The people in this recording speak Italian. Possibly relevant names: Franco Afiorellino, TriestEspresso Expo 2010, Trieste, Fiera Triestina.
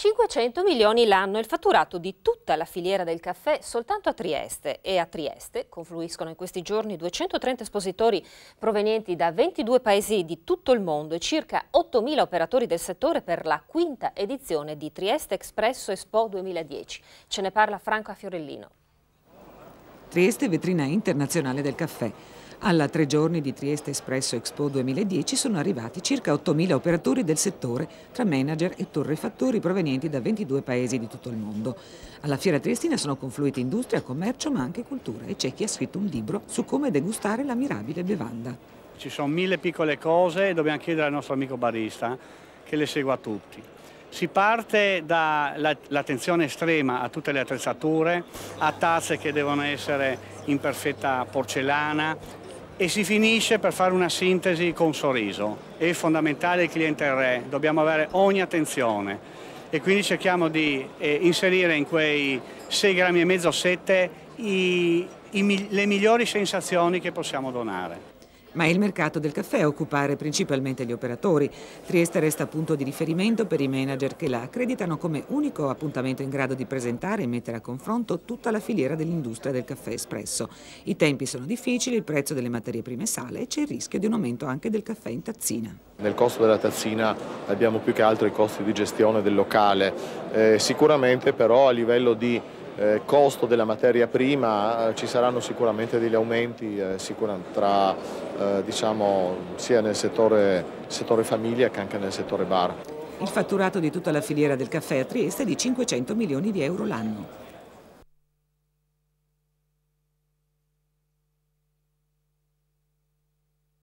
500 milioni l'anno è il fatturato di tutta la filiera del caffè soltanto a Trieste, e a Trieste confluiscono in questi giorni 230 espositori provenienti da 22 paesi di tutto il mondo e circa 8.000 operatori del settore per la quinta edizione di TriestEspresso Expo 2010. Ce ne parla Franco Afiorellino. Trieste, vetrina internazionale del caffè. Alla 3 giorni di TriestEspresso Expo 2010 sono arrivati circa 8.000 operatori del settore, tra manager e torrefattori provenienti da 22 paesi di tutto il mondo. Alla Fiera Triestina sono confluite industria, commercio ma anche cultura, e c'è chi ha scritto un libro su come degustare la mirabile bevanda. Ci sono 1000 piccole cose e dobbiamo chiedere al nostro amico barista che le segua tutti. Si parte dall'attenzione estrema a tutte le attrezzature, a tazze che devono essere in perfetta porcellana, e si finisce per fare una sintesi con sorriso. È fondamentale il cliente re, dobbiamo avere ogni attenzione, e quindi cerchiamo di inserire in quei 6,5 7 le migliori sensazioni che possiamo donare. Ma è il mercato del caffè a occupare principalmente gli operatori. Trieste resta punto di riferimento per i manager che la accreditano come unico appuntamento in grado di presentare e mettere a confronto tutta la filiera dell'industria del caffè espresso. I tempi sono difficili, il prezzo delle materie prime sale e c'è il rischio di un aumento anche del caffè in tazzina. Nel costo della tazzina abbiamo più che altro i costi di gestione del locale, sicuramente però a livello di costo della materia prima ci saranno sicuramente degli aumenti tra, diciamo, sia nel settore famiglia che anche nel settore bar. Il fatturato di tutta la filiera del caffè a Trieste è di 500 milioni di euro l'anno.